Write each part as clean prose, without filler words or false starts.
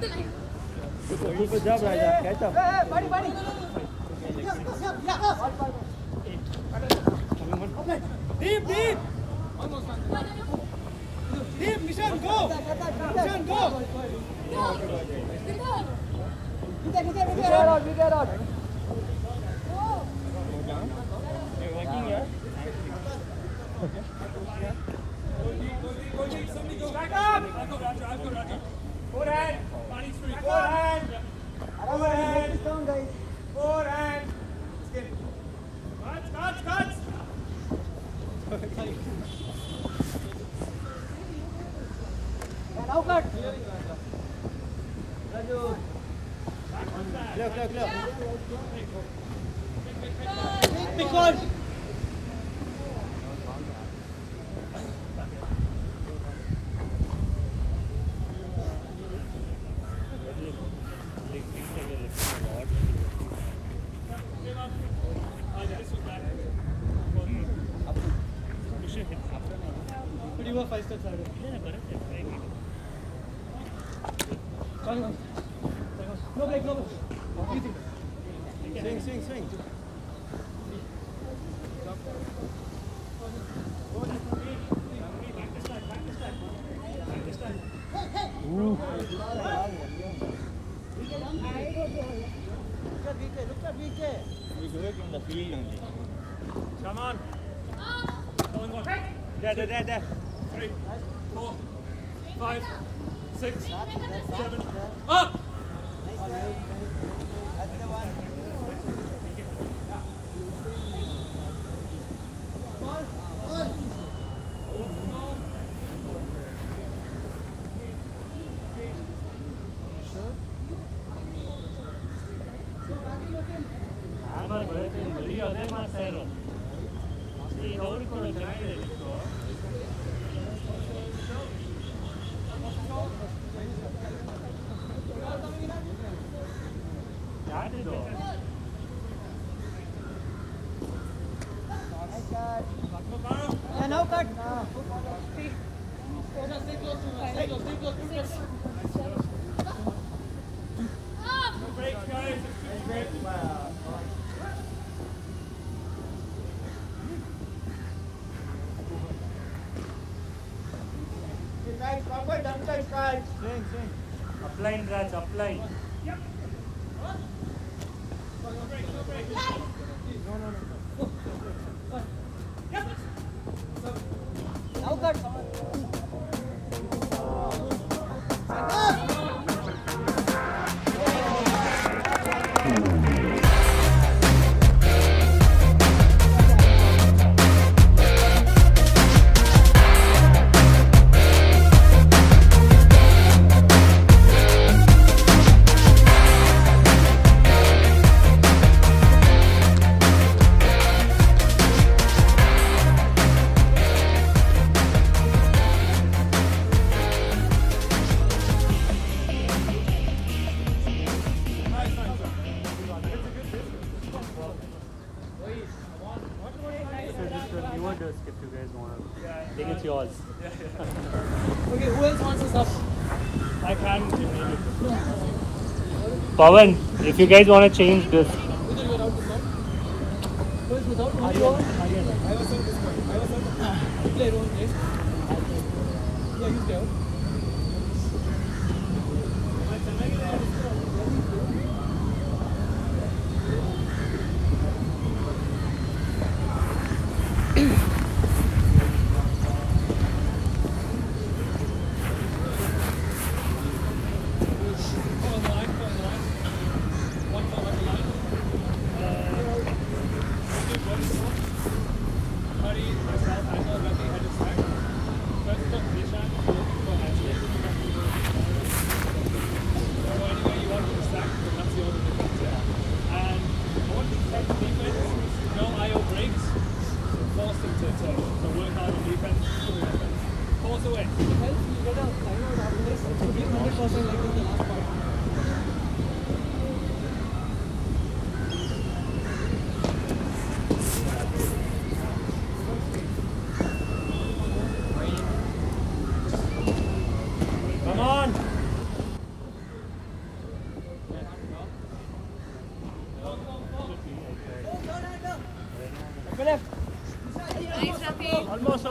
Good job, Raja. Catch up. Buddy. Deep. Deep, Nishan, go. Nishan, go. We get out. You're working here. Go deep. Somebody go back up. I'll go, Raja. Forehand. Body's free. Forehand. Guys. Forehand. Let's get it. Cuts. And outlet. Raju. Left. Because. Swing. Look at VK. We do it in the field only. Come on. There. 3, 4, 5, 6, 7. Up! Apply. Yep. What? No break. No. Yep. Now cut. Pawan, if you guys want to change this. Myself, I know that they had a sack. First of Nishan,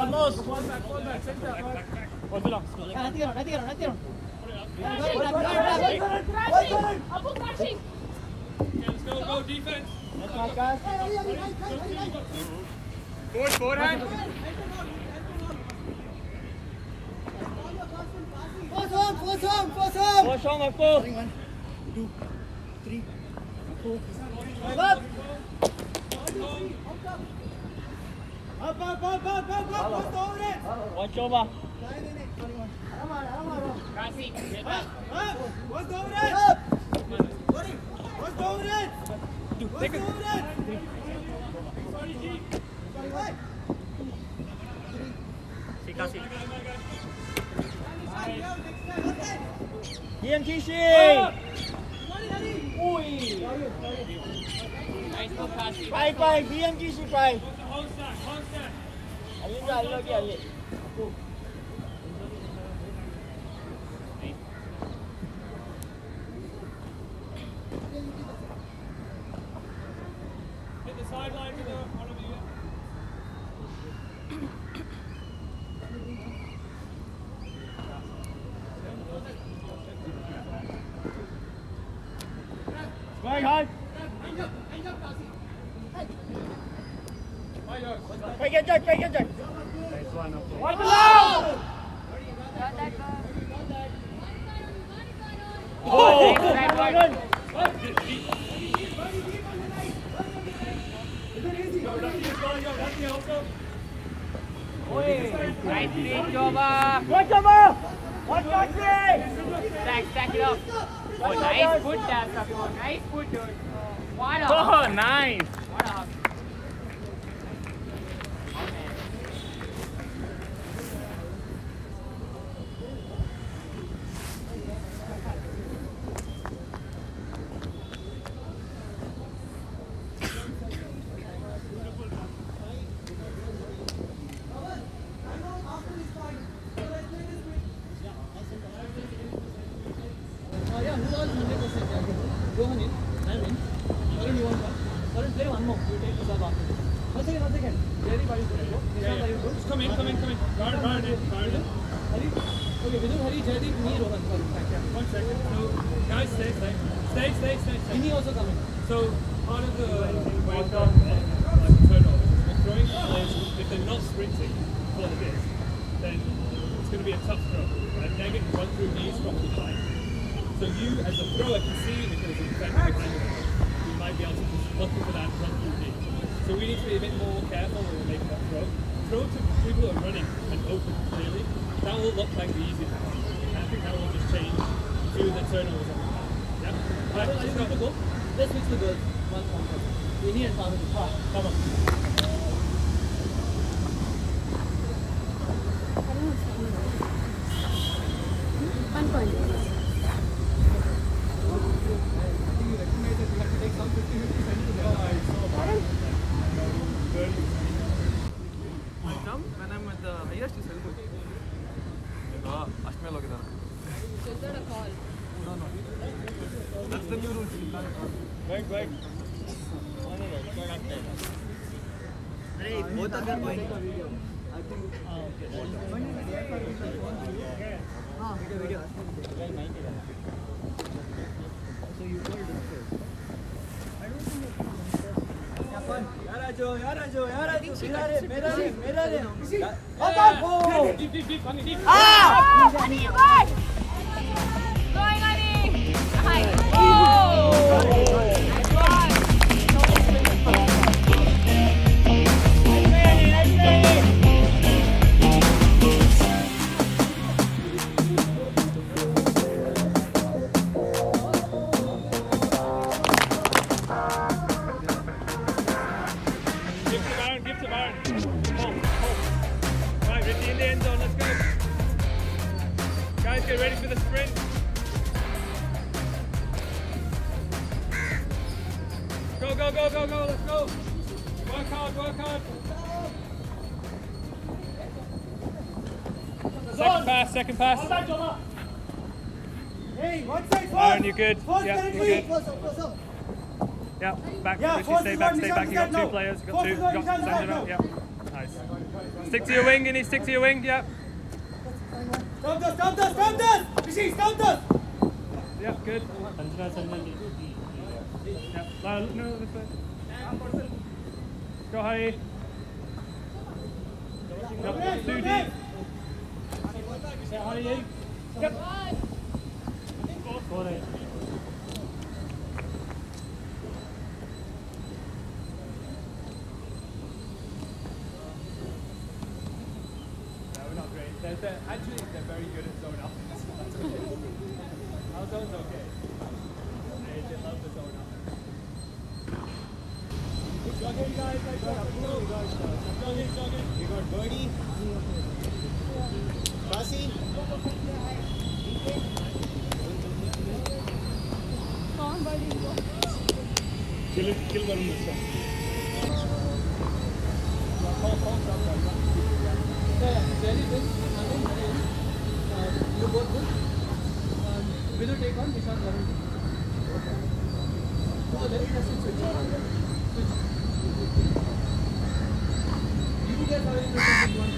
Juan dos. Juan back, center. La tiraron. Crashing. Let's go defense. Forehand. Force on. Force on, of course. 1, 2, 3, 4. Up. Watch over. Kasi, get back. What's over it? I didn't get it. Break it, Jack. Nice one, okay. Watch the ball! Nice. Second pass. Hey, one side, Aaron, you're good. You're good. First up. Yeah, back. Stay back. You've got two players. You've got two. Got it up. Yeah. Nice. Stick to your wing, and you stick to your wing, yep. Stand us! Yep, good. Yep. No, this way. Go, Hari. Yep, too deep. Yep. Actually, they're very good at zone up. Our zone's okay. They just love the zone up. Jogging, guys. Jogging. You got Birdie. Bassi. Come on, Birdie. Kill one more. Both good. Will you take on Nishan Varun? Oh, then it has to switch. You guys are in the second one.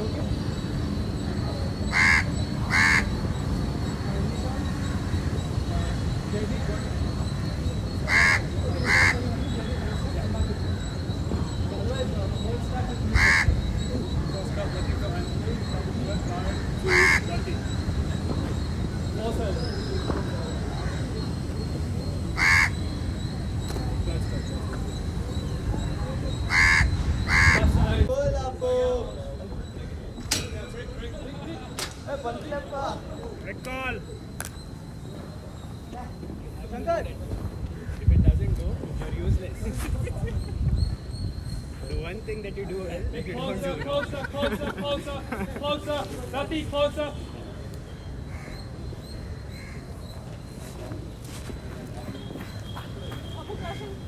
Okay? That you do well. Closer. Nothing closer.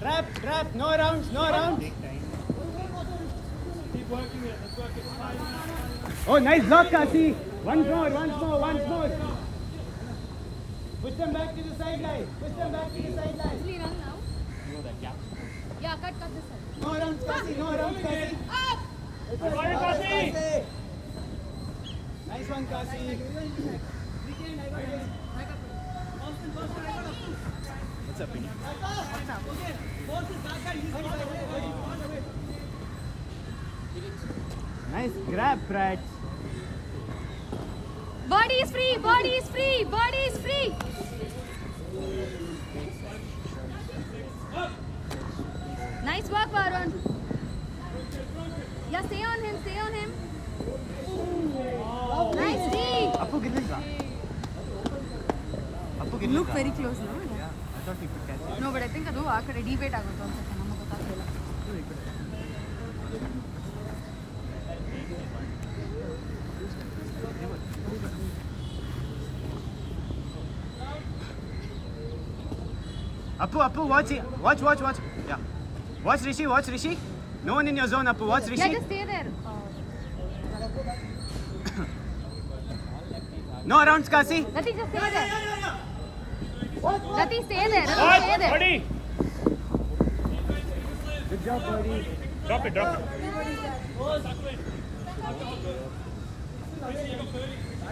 Trap. No rounds. Keep working it. Let's work it. Oh, nice block, Kasi. Once more. Push them back to the sideline. Only run now. You know that, yeah. Yeah, cut this side. No rounds, Kasi. Up! Kasi! Nice one, Kasi. What's up, Vinny? Okay, both is back and he's away. Nice grab, Brad. Body is free! Nice work, Varun. Yeah, stay on him. Oh. Nice D. Appu look very close, no? Yeah, I thought he could catch it. No, but I think adu akade debate agotu anta namagotta agilla. Appu, watch. Yeah. Watch Rishi. No one in your zone, Appu. Watch Rishi. Yeah, just stay there. No rounds, Kasi. Lati, just stay there. Lati, stay there. Buddy. Good job, buddy. Drop it.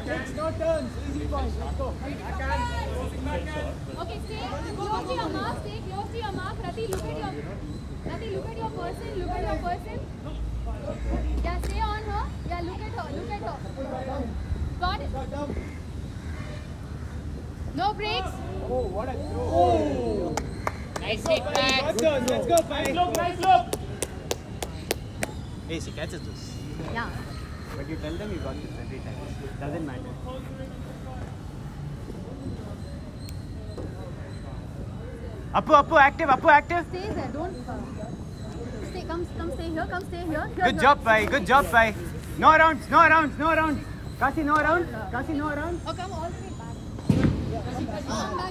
It's not turns. Easy points. Let's go. Okay, stay close to your mark. Rati, look at your person. Yeah, stay on her. Yeah, look at her. Got it. No breaks. Oh, what a throw. Oh. Nice hit back. Let's go, Pai. Nice look. Hey, she catches this. Yeah. But you tell them you got this every time. Doesn't matter. Appu active. Stay there, don't. Come stay here. Good job, bhai. No rounds. Kasi no rounds. Oh, come all the way back.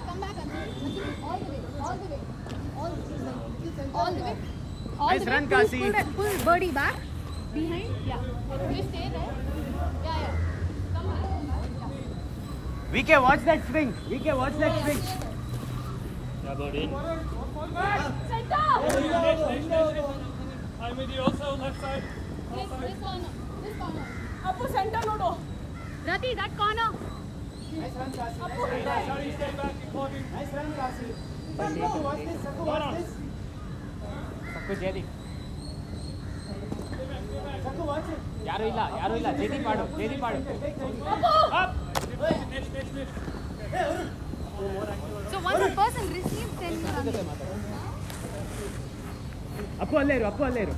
Come back. All the way. Nice run, Kasi. Pull birdie back. Behind? Yeah. You stay there. Yeah. Come back. We can watch that swing. Center! I'm with you also, left side. Yes, this corner. This corner. Appu, center no. Rati, that corner. Nice run, Kasi. Appu, sorry, stay back. Important. Nice run, Kasi. Sakku, watch this. Sakku, watch this. Sakku, Jedi. Sakku, watch it. Yaru illa. Jedi padu. Appu. Up. Next. So once the person receives, then you run. Apu alero.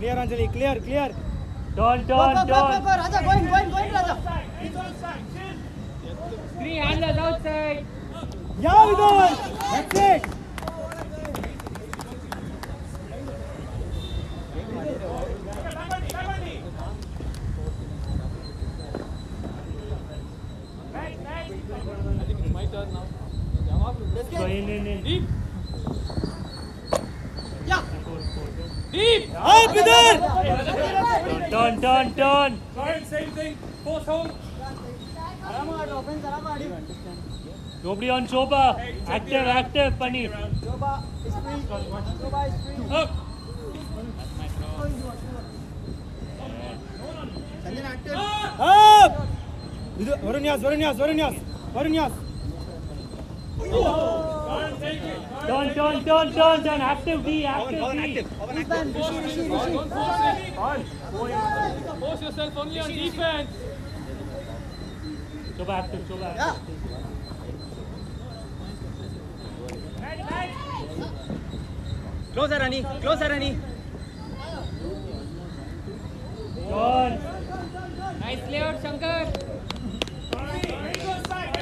Clear, Anjali, clear. Don't. Go, Raja, go in, Raja. He's outside, chill. Three handlers outside. Yeah, we go. That's it. Right. I think it's my turn now. Let's go in. Deep. Deep! Up with it! Turn! Right, same thing. Post home. Nobody on Choba. Hey, active, Panir. Choba is free. Up. That's my throw. Up! Varunyas. Oh! Turn. Active D. Force yourself only on defense. Choba active. Yeah. Closer, Rani. Turn. Nice layout, Shankar. Very good side.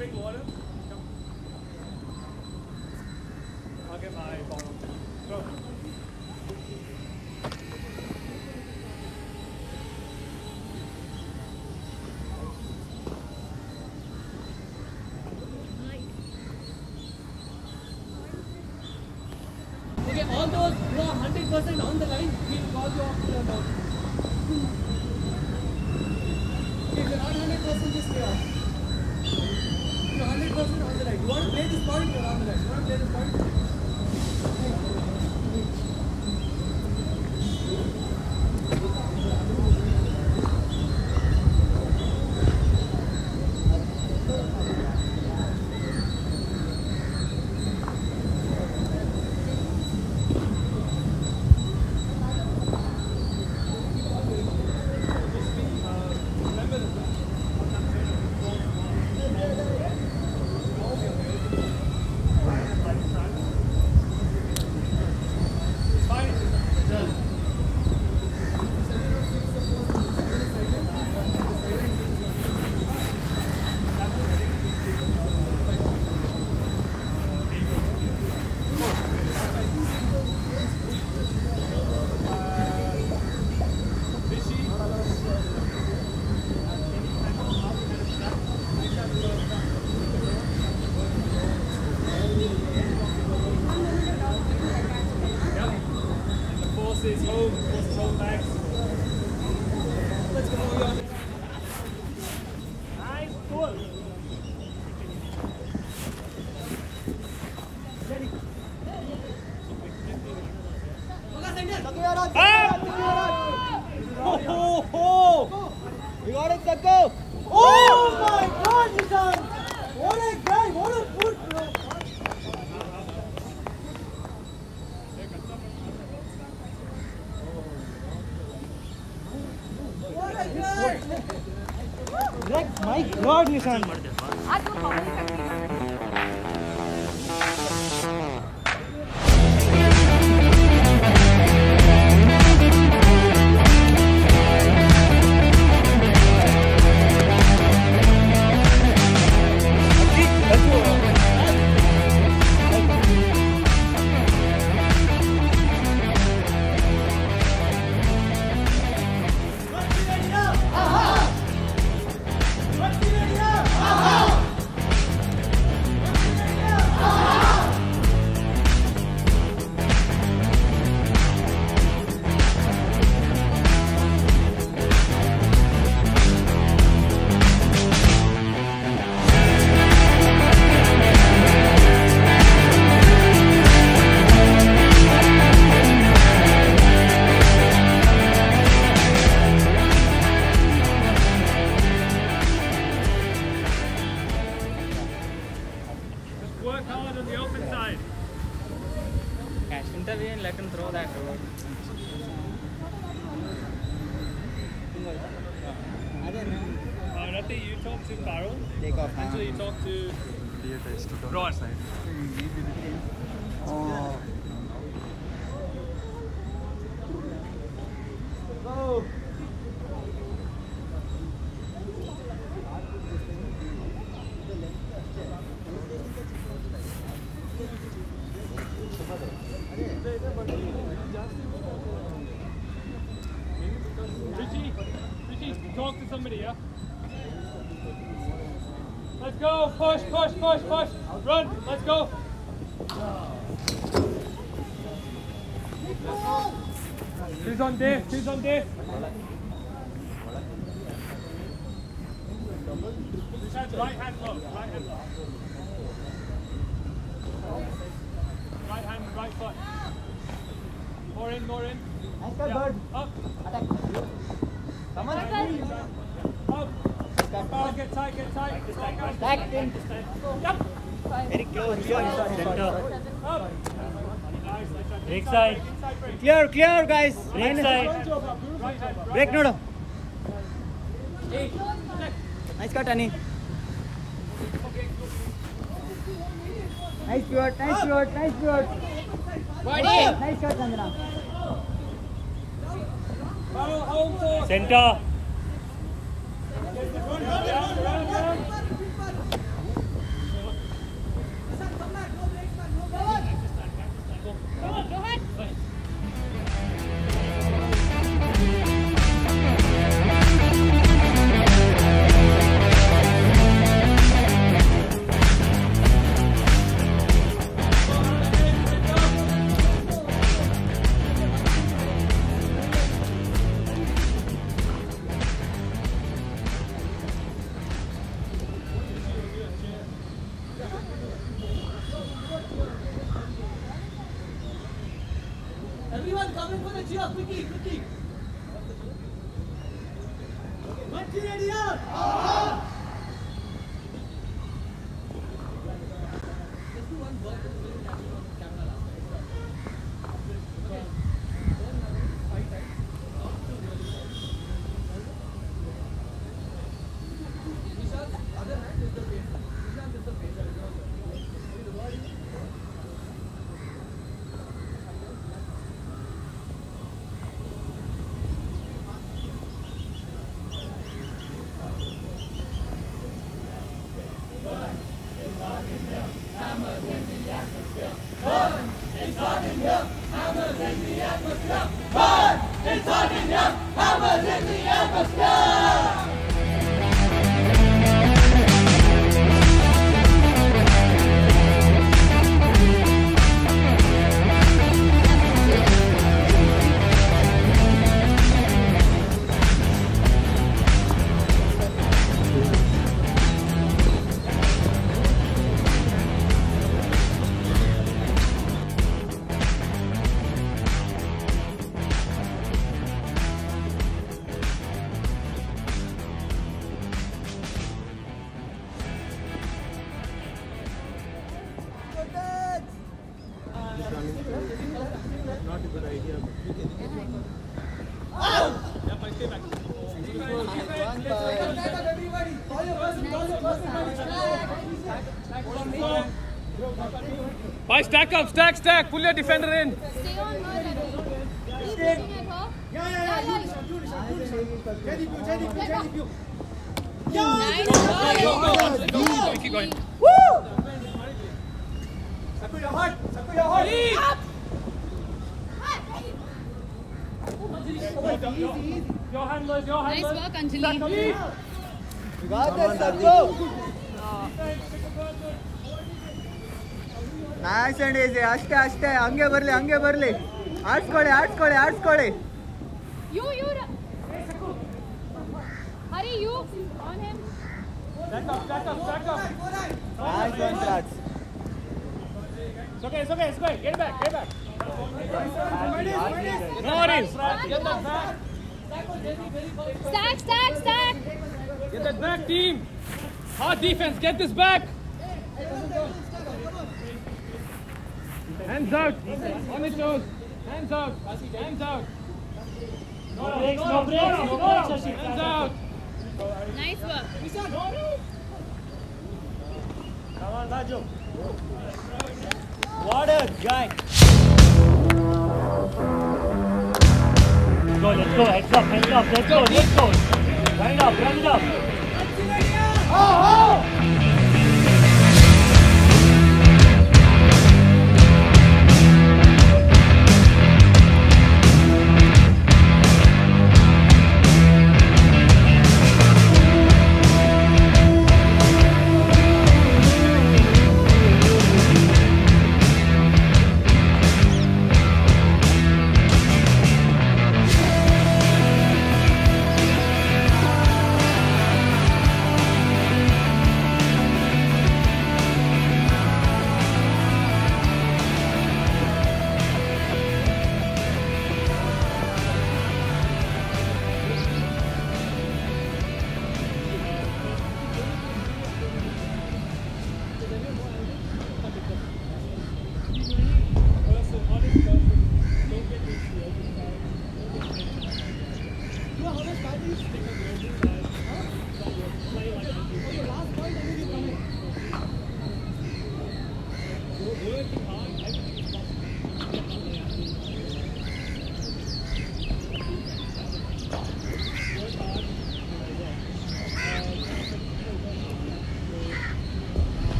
bring water? Come. I'll get my bottle. Go. Okay, all those who are 100% on the line, we'll call you off to your boat. Okay, if you're not 100%, just stay off. You're 100% on the right. You want to play this point? You're on the right. You want to play this point? You got it, Sakko! Oh my God, Nishan! What a guy! What a foot, bro! What a guy! Like, my God, Nishan! Talk to somebody, yeah? Let's go! Push, push, push, push! Run! Let's go! Who's on Dave? Who's on Dave? Right hand low, right hand low. Right hand, right foot. More in, more in. Yeah. Up! Come on, up! Get tight, get tight! Back in! Up! Very close, center. Up! Break side. Clear, clear, guys! Break side. Break, no, no. Nice cut, Ani. Nice shot, nice shot, nice shot. Nice shot, Chandra. Center. One coming for the cheer, quickly. Match ready up. Bye, stack up, pull your defender in. Stay on her, Keep looking at her. Yeah. Keep going. Woo! Saku your heart. Up! Your hand. Nice work, Anjali. You got this, Saku. Nice and easy. Ashte. Ange barle. Arts kode. You. Hey, Saku. Hurry, you. On him. Back up. Nice one, Sats. It's okay. Get back. No worries. Stack. Get that back, team. Hard defense. Get this back. Hands out! On the toes! Hands out! No breaks! Hands out! Nice work! Come on, Raju! What a guy! Let's go! Heads up! Let's go! Wind up! Oh! Sideline!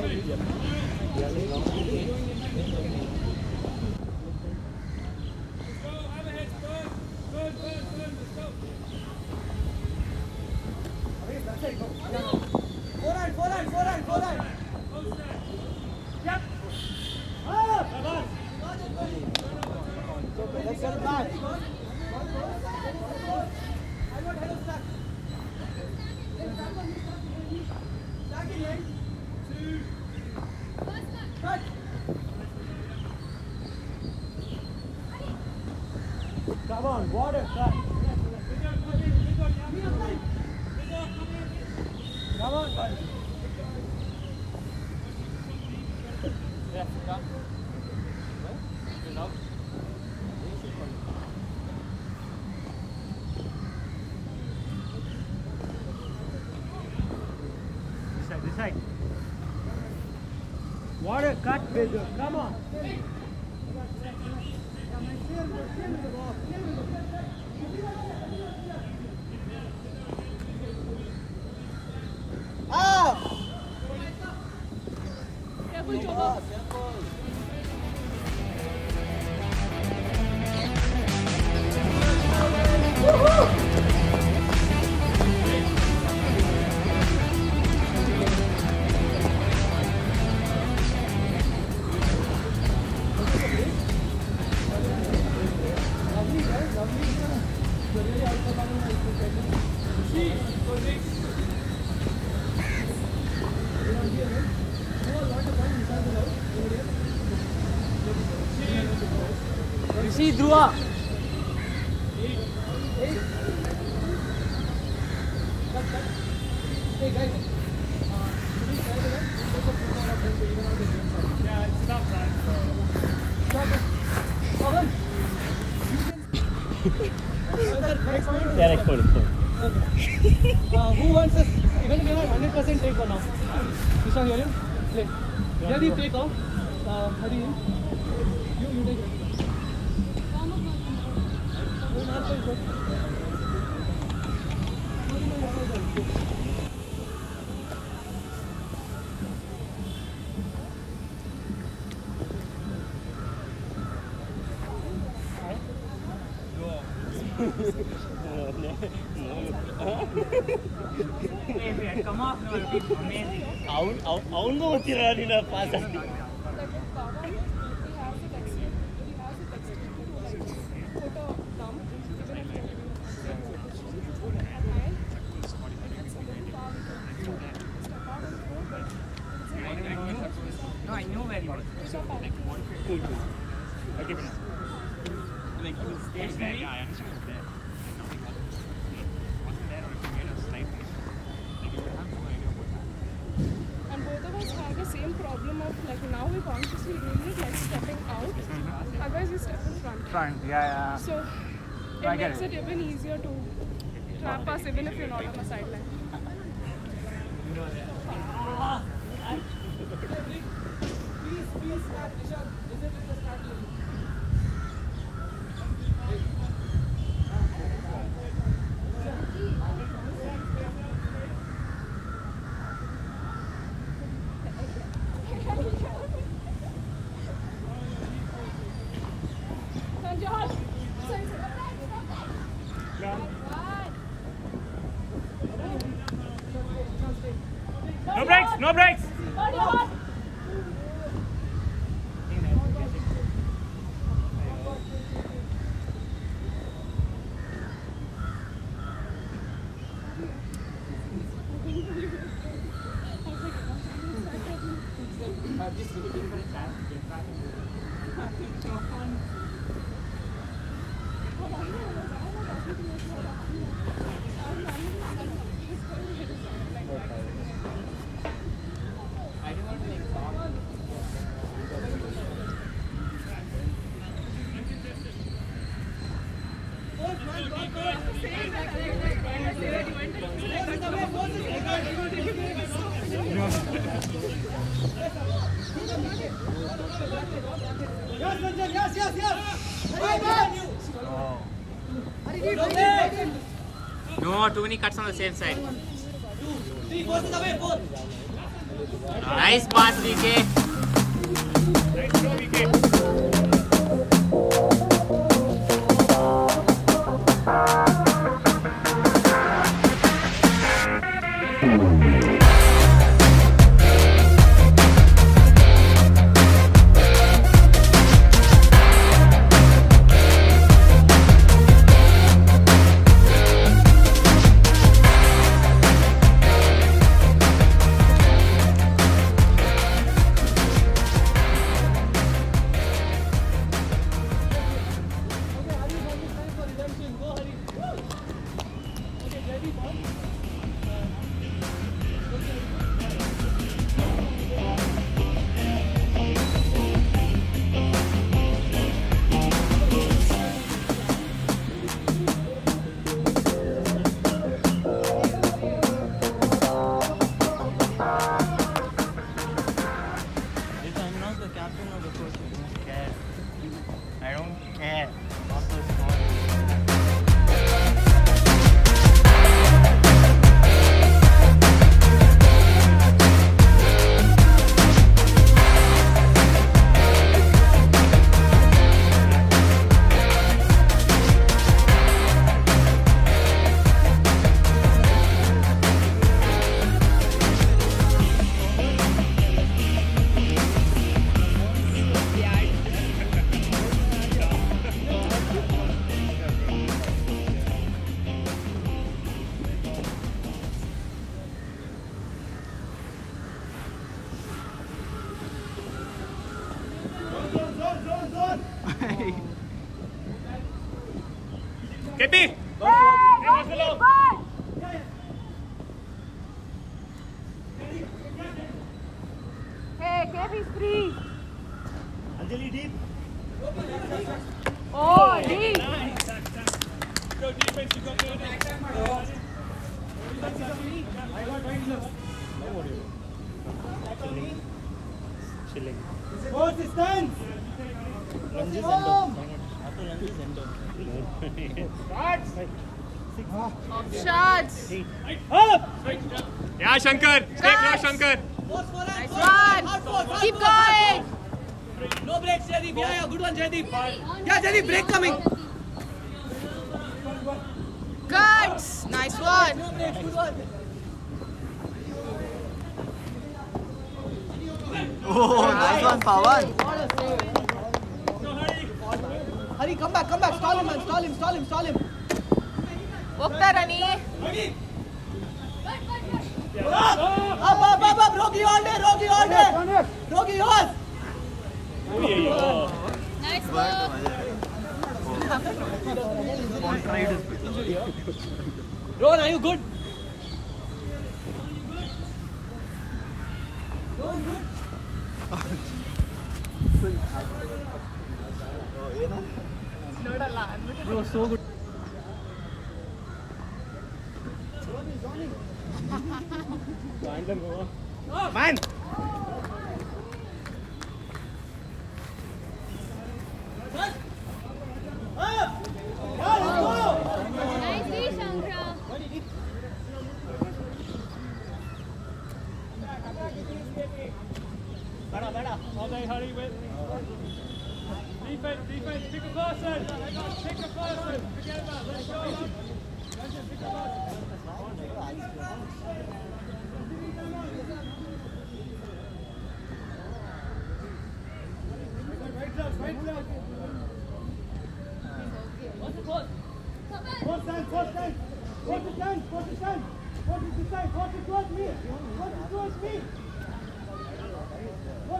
Roll! Come on, water, cut. Come on, buddy. Yeah, come. No? This side, this side. Water, cut, baby. Come on. See Dhruva. Hey guys. Yeah, it's not bad. Yeah, record it. Okay. Who wants us? Even if we have 100% take for now. Ishan, you play. Jadip, take off. Hari, you take it. Come off, no, it'll be amazing. I'll go with you in a pass. Yeah, yeah. So it makes it even easier to trap us even if you're not on the sideline. No breaks! Oh, no, too many cuts on the same side. Nice pass, VK. Nice throw, VK. Pepi. Hey, Kev is free. Anjali deep. Oh, deep. Go deep and she got the I got right left. Chilling. Go distance. Lunges and off. After lunges and off. Shots. Shots. Up. Yeah, Shankar. Step, yeah, Shankar. Nice one! Keep going! No breaks, Jaydeep. Yeah, yeah, good one, Jaydeep. Yeah, Jaydeep, break coming. Guts! Nice one. No breaks, good one. Oh, nice one, Pawan. Hurry, come back, come back. Stall him, man. Stall him, stall him, stall him. Okta, Rani. Up, Rogi all day, Rogi all day. Rogi yours. Nice work. Ron, are you good? Ron, good. It's not a lot. Bro, so good. Ron is on it. Man! Nicely, Shankra. Defense, defense, pick a person! Pick a person! Forget about it, let's go! Let's just pick a person! What's it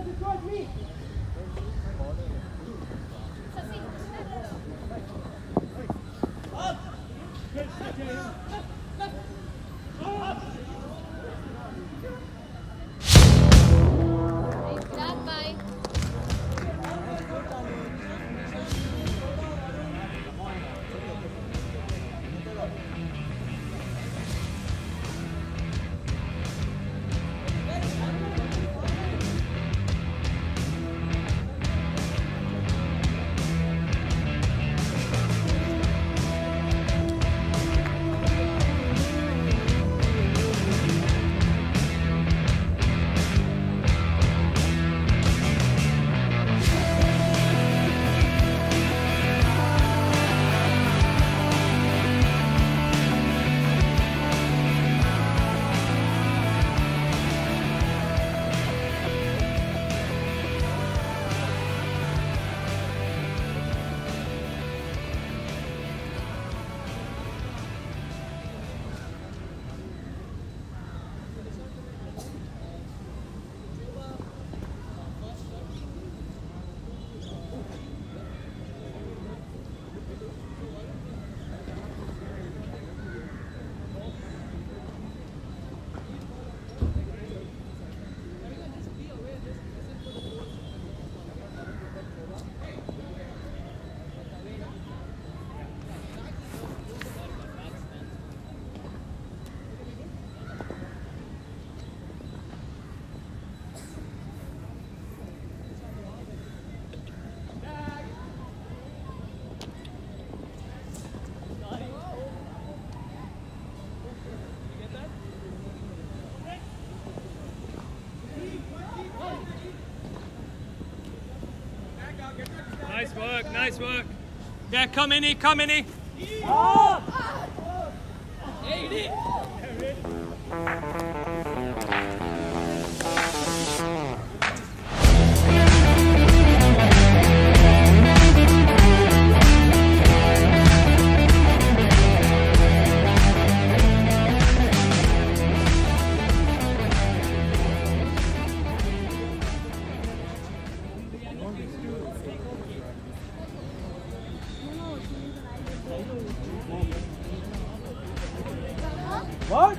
towards me? Nice work, nice work. Yeah, come in here, come in here. Bak.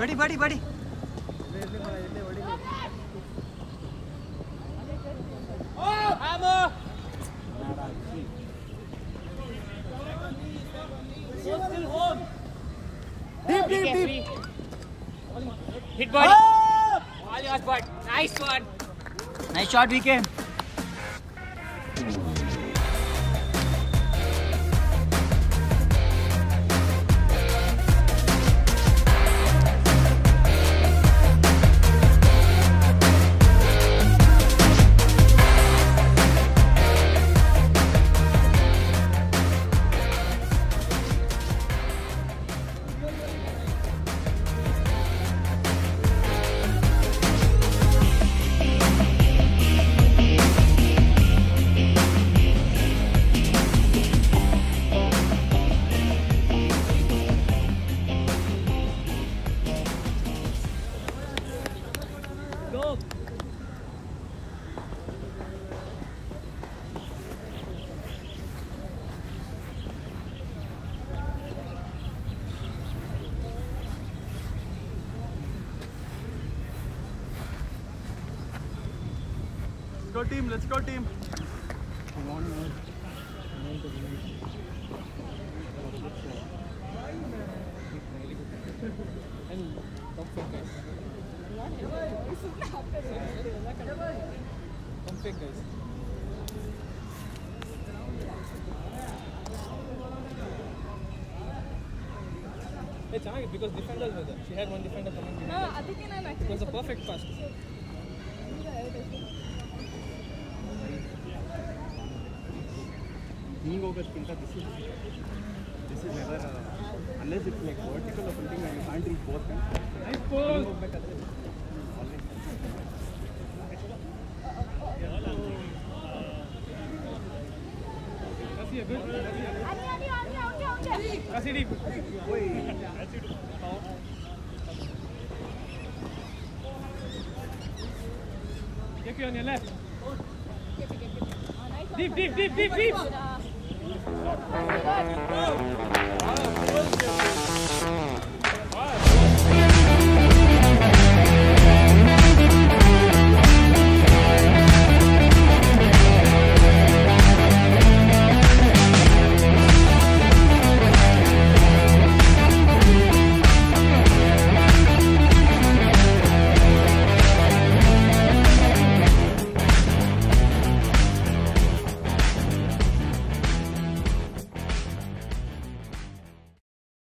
Ready, buddy, buddy. Hit body. Oh! All yours, bud. Nice one. Nice shot, VK. Let's go team, let's go team. It's hard because defenders were there. She had one defender coming. It was a perfect pass. This is never, unless it's like vertical or something, you can't reach both hands. Nice ball! That's it, good. That's it, that's it. Take you on your left. Deep, deep, deep, deep, deep. Go!